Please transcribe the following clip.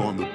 on the